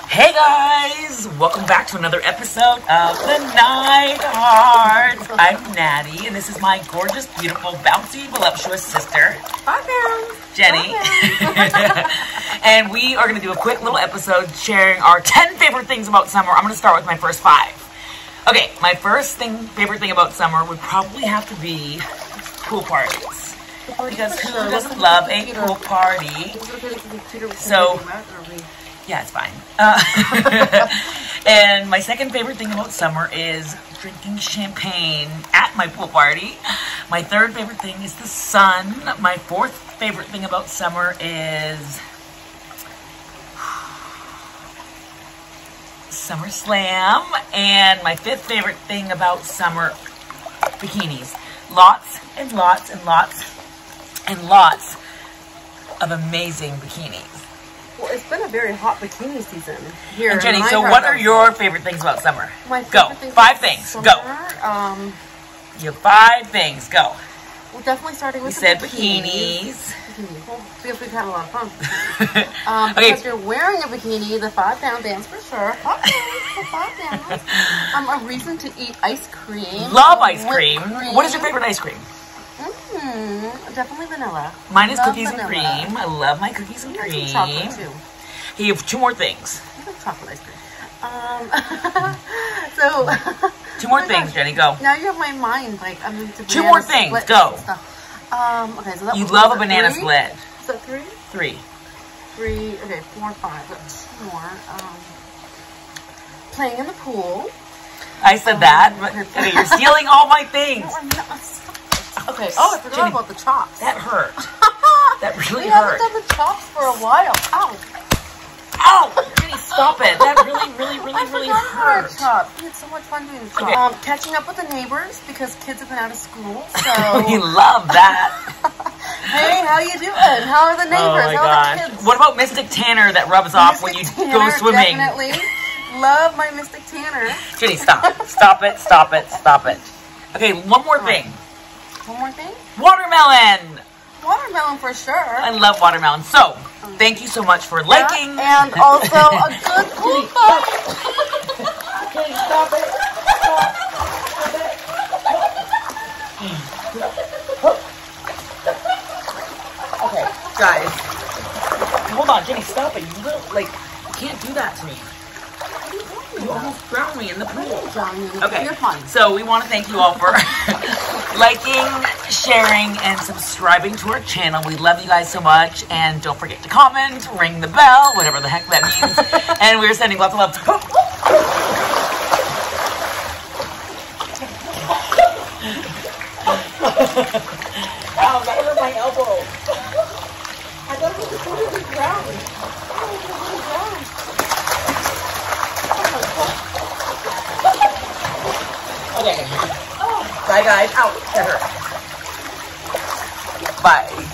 Hey guys! Welcome back to another episode of TheNeidharts. I'm Natty, and this is my gorgeous, beautiful, bouncy, voluptuous sister, Jenny. And we are going to do a quick little episode sharing our 10 favorite things about summer. I'm going to start with my first 5. Okay, my first favorite thing about summer would probably have to be pool parties. Because who doesn't love a pool party? So... yeah, it's fine. And my second favorite thing about summer is drinking champagne at my pool party. My third favorite thing is the sun. My fourth favorite thing about summer is SummerSlam. And my fifth favorite thing about summer, bikinis. Lots and lots and lots and lots of amazing bikinis. Well, it's been a very hot bikini season here. And Jenny, so what are your favorite things about summer? Go. 5 things. Go. You have 5 things. Go. We're definitely starting with bikinis. Well, because we've had a lot of fun. Because you're wearing a bikini, the 5-pound dance for sure. A reason to eat ice cream. Love ice cream. What is your favorite ice cream? Definitely vanilla. Mine is cookies and cream. I love my cookies and cream. Chocolate too. Hey, you have 2 more things. I love chocolate ice cream. So 2 more things, Jenny. Go. Now you have my mind. Like I'm into 2 more things. Go. Okay. So that you love a banana split. Is that 3? 3. Okay. 4 or 5. 2 more. Playing in the pool. I said that, but okay, you're stealing all my things. No, I'm not. Okay. Oh, I forgot about the chops. That hurt. That really hurt. We haven't done the chops for a while. Ow. Ow. Jenny, stop it. That really hurt. We had so much fun doing the chops. Okay. Catching up with the neighbors because kids have been out of school. So we love that. Hey, how you doing? How are the neighbors? Oh my gosh. How are the kids? What about Mystic Tanner that rubs off when you go swimming? Definitely. Love my Mystic Tanner. Jenny, stop. Stop it. Stop it. Stop it. Okay, one more thing. One more thing? Watermelon! Watermelon for sure. I love watermelon. So, thank you so much for liking. And also a good pool party. Okay, stop it. Stop it. Okay, guys. Hold on, Jenny, stop it. You little, you can't do that to me. You almost drowned me in the pool. Okay, so we want to thank you all for liking, sharing, and subscribing to our channel. We love you guys so much. And don't forget to comment, ring the bell, whatever the heck that means. And we're sending lots of love Ow, that hurt my elbow. I thought it was totally drowned. Okay. Bye guys. Out. Bye.